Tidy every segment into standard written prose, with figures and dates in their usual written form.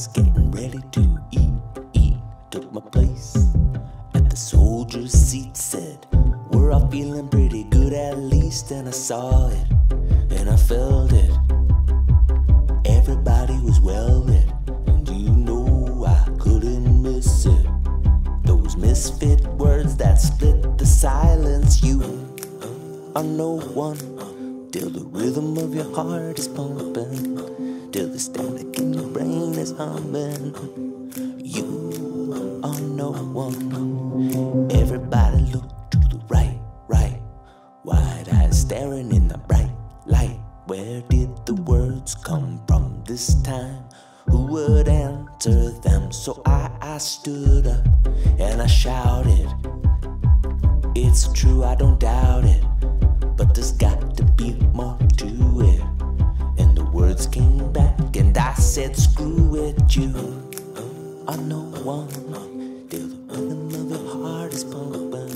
was getting ready to eat. Took my place at the soldier's seat, said, "We're all feeling pretty good at least." And I saw it, and I felt it. Everybody was well lit, and you know I couldn't miss it. Those misfit words that split the silence. You are no one till the rhythm of your heart is pumping, till the static in your brain is humming. You are no one. Everybody looked to the right, wide eyes staring in the bright light. Where did the words come from this time? Who would answer them? So I stood up and I shouted. It's true, I don't doubt it, but there's got to be more to it. And the words came back and I said, screw it, you are no one till the rhythm of your heart is pumping,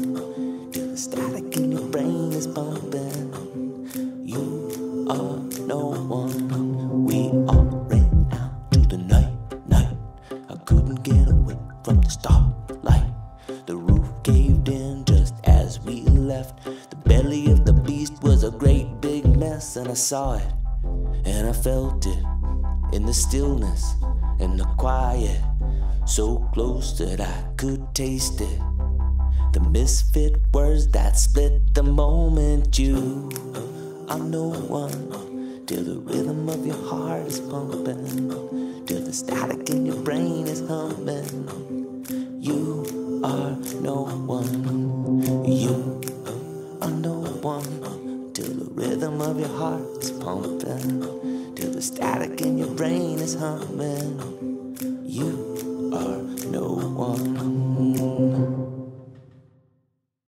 till the static in your brain is pumping. You are no one. We all ran out to the night. I couldn't get away from the starlight. The roof caved in just as we left. The belly of the beast was a great big mess, and I saw it, and I felt it in the stillness and the quiet, so close that I could taste it. The misfit words that split the moment. You I'm no one till the rhythm of your heart is pumping, till the static in your brain is humming. You are no one. You are no one till the rhythm of your heart is pumping, till the static in your brain is humming. You are no one.